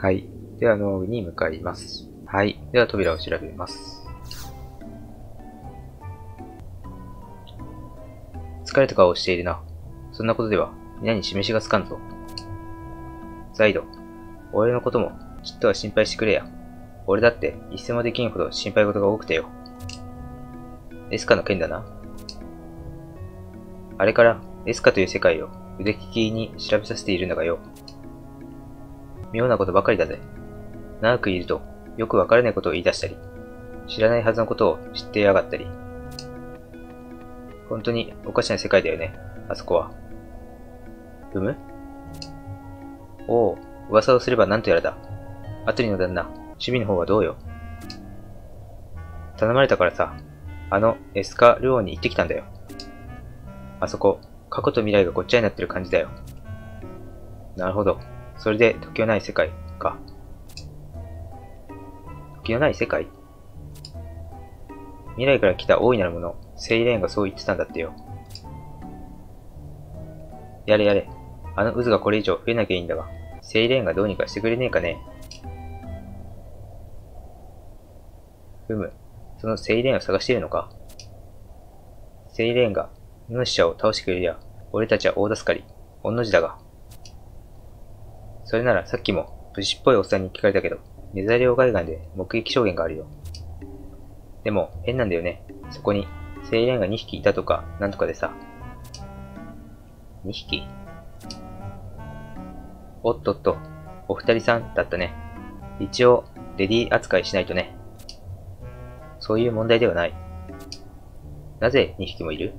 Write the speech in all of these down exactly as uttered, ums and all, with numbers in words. はい。では農具に向かいます。はい。では扉を調べます。疲れた顔をしているな。そんなことでは、皆に示しがつかんぞ。ザイド、俺のことも、ちっとは心配してくれや。俺だって、一銭もできんほど心配事が多くてよ。エスカの件だな。あれから、エスカという世界を腕利きに調べさせているのがよ。妙なことばかりだぜ。長くいると、よくわからないことを言い出したり、知らないはずのことを知ってやがったり。本当におかしな世界だよね、あそこは。うむ？おお、噂をすればなんとやらだ。アトリの旦那、守備の方はどうよ。頼まれたからさ、あのエスカル王に行ってきたんだよ。あそこ、過去と未来がごっちゃになってる感じだよ。なるほど。それで、時のない世界か。時のない世界？未来から来た大いなるもの、セイレーンがそう言ってたんだってよ。やれやれ。あの渦がこれ以上増えなきゃいいんだが、セイレーンがどうにかしてくれねえかね。ふむ。そのセイレーンを探しているのか。セイレーンが、イノシシャを倒してくれりゃ、俺たちは大助かり、御の字だが。それならさっきも、武士っぽいおっさんに聞かれたけど、メザリオ海岸で目撃証言があるよ。でも、変なんだよね。そこに、セイレーンがにひきいたとか、なんとかでさ。にひき？おっとっと、お二人さんだったね。一応、レディー扱いしないとね。そういう問題ではない。なぜにひきもいる？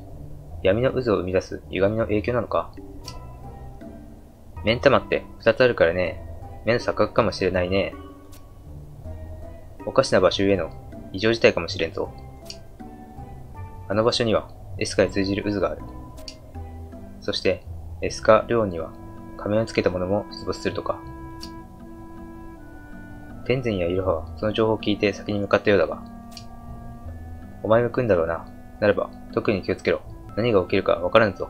闇の渦を生み出す歪みの影響なのか。目ん玉ってふたつあるからね、目の錯覚かもしれないね。おかしな場所への異常事態かもしれんぞ。あの場所にはエスカへ通じる渦がある。そして、エスカ・ルオンには仮面をつけた者も出没するとか。天然やイロハはその情報を聞いて先に向かったようだが。お前も来んだろうな。ならば、特に気をつけろ。何が起きるかわからんぞ。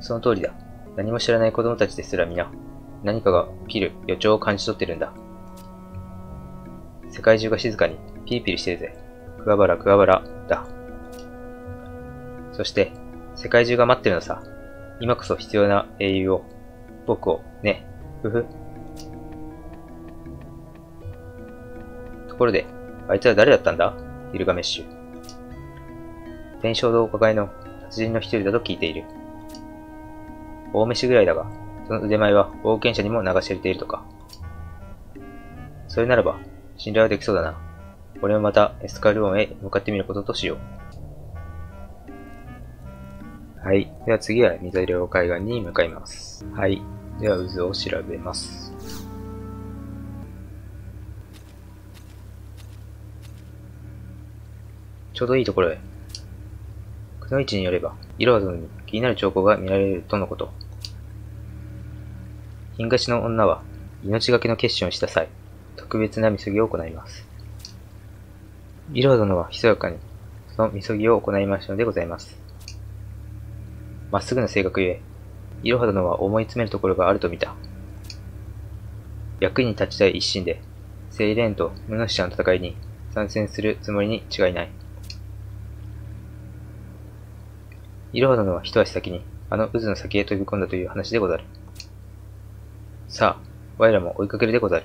その通りだ。何も知らない子供たちですら皆、何かが起きる予兆を感じ取ってるんだ。世界中が静かにピリピリしてるぜ。クワバラクワバラだ。そして、世界中が待ってるのさ。今こそ必要な英雄を、僕を、ね。ふふ。ところで、あいつは誰だったんだ？ギルガメッシュ。伝承堂抱えの達人の一人だと聞いている。大飯ぐらいだが、その腕前は冒険者にも流し入れているとか。それならば、信頼はできそうだな。俺もまたエスカルオンへ向かってみることとしよう。はい。では次は水色海岸に向かいます。はい。では渦を調べます。ちょうどいいところへ。くノ一によれば、イロハ殿に気になる兆候が見られるとのこと。銀河市の女は、命がけの決心をした際、特別なみそぎを行います。イロハ殿はひそやかに、そのみそぎを行いましたのでございます。まっすぐな性格ゆえ、イロハ殿は思い詰めるところがあると見た。役に立ちたい一心で、セイレーンとムノシシャの戦いに参戦するつもりに違いない。イロハ殿は一足先に、あの渦の先へ飛び込んだという話でござる。さあ、我らも追いかけるでござる。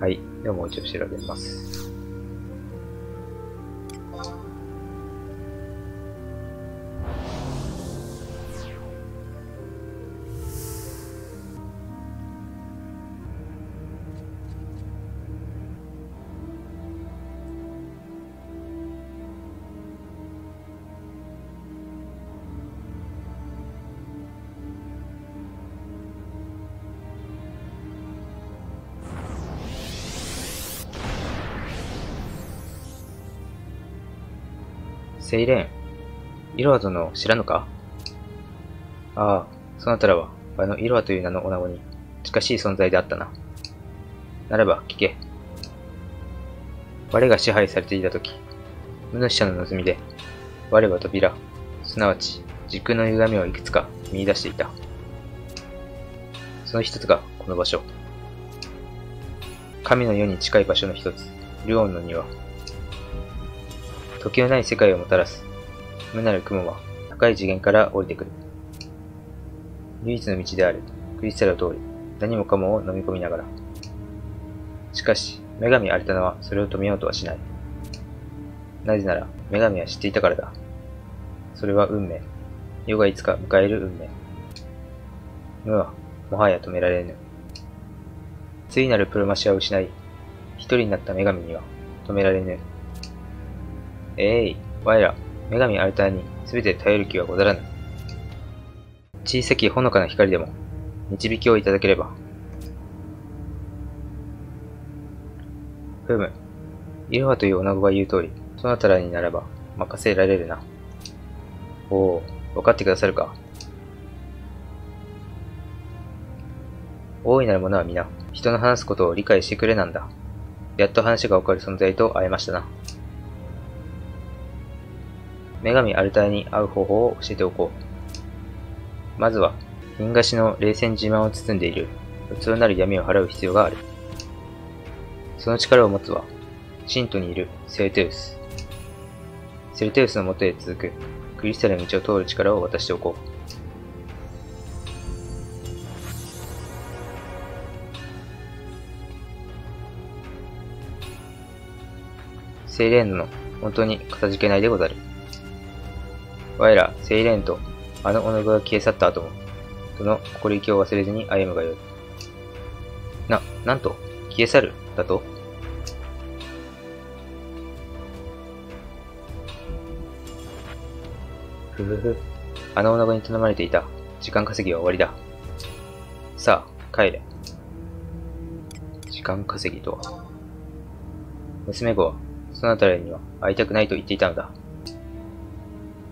はい、ではもう一度調べます。セイレーン、イロハ殿を知らぬか？ああ、そなたらは、あのイロハという名の女子に近しい存在であったな。ならば、聞け。我が支配されていたとき、ムヌシシャの望みで、我は扉、すなわち時空の歪みをいくつか見出していた。その一つがこの場所。神の世に近い場所の一つ、ルオンの庭。時のない世界をもたらす無なる雲は高い次元から降りてくる。唯一の道であるクリスタルを通り、何もかもを飲み込みながら。しかし、女神アルタナはそれを止めようとはしない。なぜなら、女神は知っていたからだ。それは運命。世がいつか迎える運命。無は、もはや止められぬ。次なるプロマシアを失い、一人になった女神には止められぬ。ええい、我ら、女神アルタナに全て頼る気はござらぬ。小さきほのかな光でも、導きをいただければ。ふむ、イロハという女子が言う通り、そなたらにならば任せられるな。おお、分かってくださるか。大いなる者は皆、人の話すことを理解してくれなんだ。やっと話が分かる存在と会えましたな。女神アルタイに会う方法を教えておこう。まずは、銀河市の冷戦自慢を包んでいる、器なる闇を払う必要がある。その力を持つは、信徒にいるセルテウス。セルテウスのもとへ続く、クリスタルの道を通る力を渡しておこう。セイレーヌの本当にかたじけないでござる。我らセイレーヌとあの女が消え去った後も、その心意気を忘れずに歩むがよい。な、なんと、消え去る、だと？ふふふ、あの女子に頼まれていた時間稼ぎは終わりだ。さあ、帰れ。時間稼ぎとは。娘子は、そのあたりには会いたくないと言っていたのだ。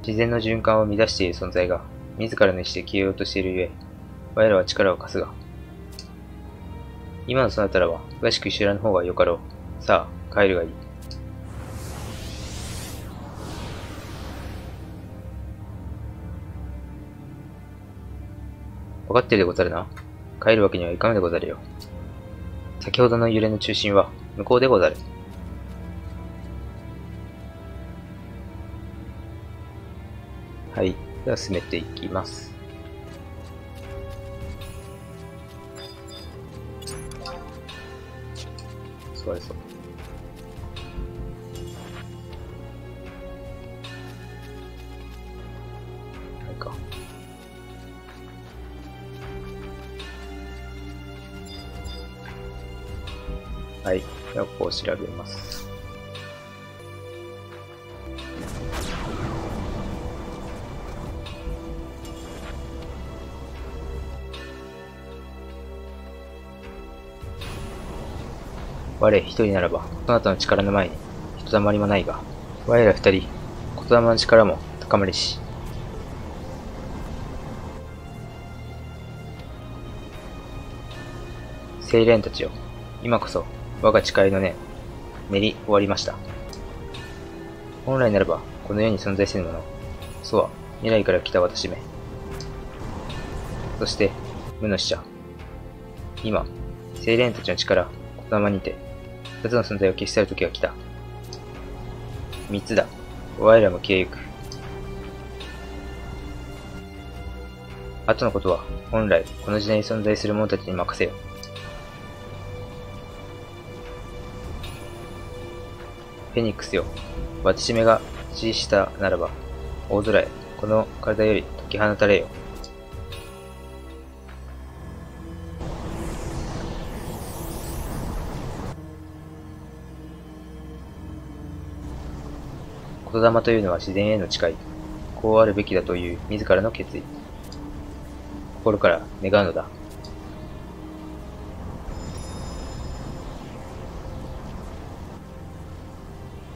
自然の循環を乱している存在が、自らの意志で消えようとしているゆえ、我らは力を貸すが。今のそなたらは、詳しく知らぬ方がよかろう。さあ、帰るがいい。分かってるでござるな。帰るわけにはいかんでござるよ。先ほどの揺れの中心は、向こうでござる。はい、では進めていきます。座れそう。ないか。はい、ではこう調べます。我一人ならば、そなたの力の前に、ひとたまりもないが、我ら二人、言霊の力も高まりし。セイレーヌたちよ、今こそ、我が誓いの念、練り終わりました。本来ならば、この世に存在せぬもの、そは、未来から来た私め。そして、無の使者。今、セイレーヌたちの力、言霊にて、二つの存在を消し去る時が来た。三つだ。我らも消えゆく。後のことは、本来、この時代に存在する者たちに任せよ。フェニックスよ。私めが死したならば、大空へ、この体より解き放たれよ。言霊というのは自然への誓い、こうあるべきだという自らの決意、心から願うのだ。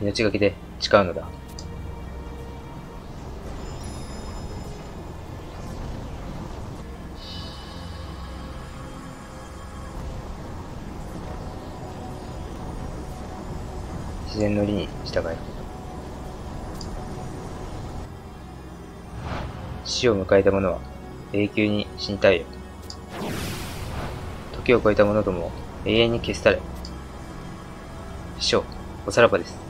命がけで誓うのだ。自然の理に従え。死を迎えた者は永久に死にたいよ。時を超えた者どもを永遠に消したれ。師匠、おさらばです。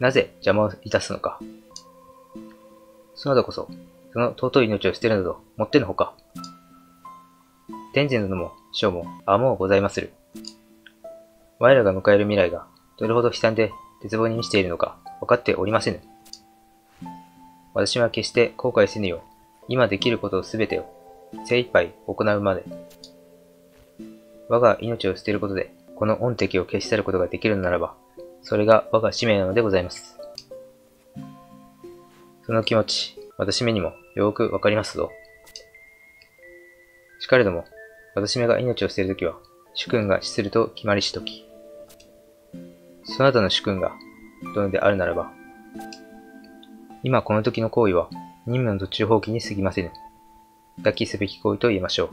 なぜ邪魔をいたすのか。そなたこそ、その尊い命を捨てるなど、もってのほか。天神殿も、師匠も、あもうございまする。我らが迎える未来が、どれほど悲惨で絶望に満ちているのか、分かっておりませぬ。私は決して後悔せぬよう、今できることすべてを、精一杯行うまで。我が命を捨てることで、この恩敵を消し去ることができるのならば、それが我が使命なのでございます。その気持ち、私めにもよーくわかりますぞ。しかれども、私めが命を捨てるときは、主君が死すると決まりしとき。そなたの主君が、殿であるならば、今この時の行為は、任務の途中放棄に過ぎませぬ。抱きすべき行為と言いましょう。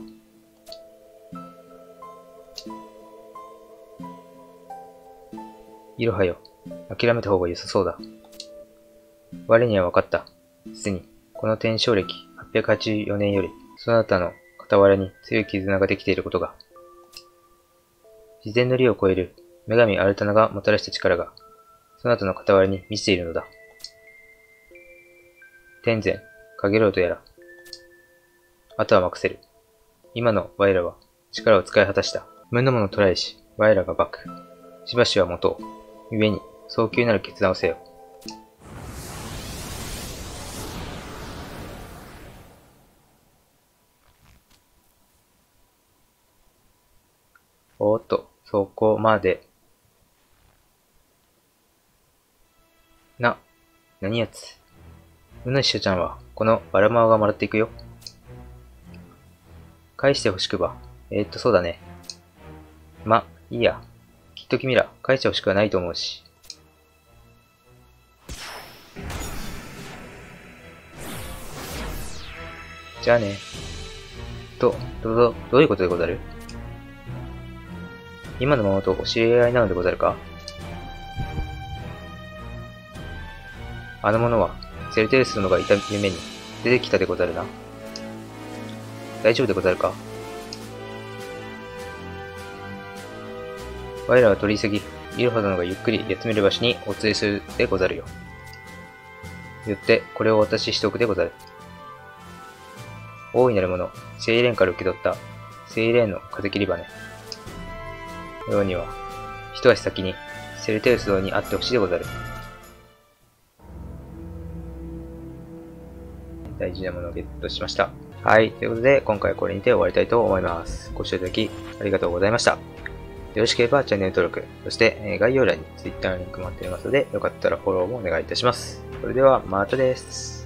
いろはよ、諦めた方が良さそうだ。我には分かった。すでに、この天正暦はっぴゃくはちじゅうよねんより、そなたの傍らに強い絆ができていることが、自然の理を超える女神アルタナがもたらした力が、そなたの傍らに満ちているのだ。天然、かげろうとやら。あとは任せる。今の我らは、力を使い果たした。無のもの捕らえし、我らが幕府。しばしは持とう。故に、早急なる決断をせよ。おーっと、そこまで。な、何やつ。うぬししょちゃんは、このバラマオがもらっていくよ。返してほしくば。えー、っと、そうだね。ま、いいや。きっと君ら、返してほしくはないと思うし。じゃあね。と、ど、ど、どういうことでござる？今のものとお知り合いなのでござるか？あの者は、セルテレス殿がいた夢に出てきたでござるな。大丈夫でござるか？我らは取り急ぎ、イロハ殿がゆっくり休める場所にお連れするでござるよ。よって、これをお渡ししておくでござる。大いなるもの、セイレーンから受け取った、セイレーンの風切り羽。ようには、一足先に、セルテウス殿に会ってほしいでござる。大事なものをゲットしました。はい、ということで、今回はこれにて終わりたいと思います。ご視聴いただき、ありがとうございました。よろしければチャンネル登録、そして概要欄に Twitter のリンクも貼っていますので、よかったらフォローもお願いいたします。それではまたです。